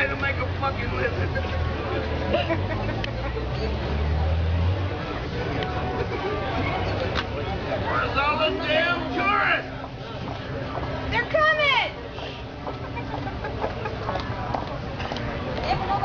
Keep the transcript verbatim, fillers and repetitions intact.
way to make a fucking living. Where's all the damn tourists? They're coming!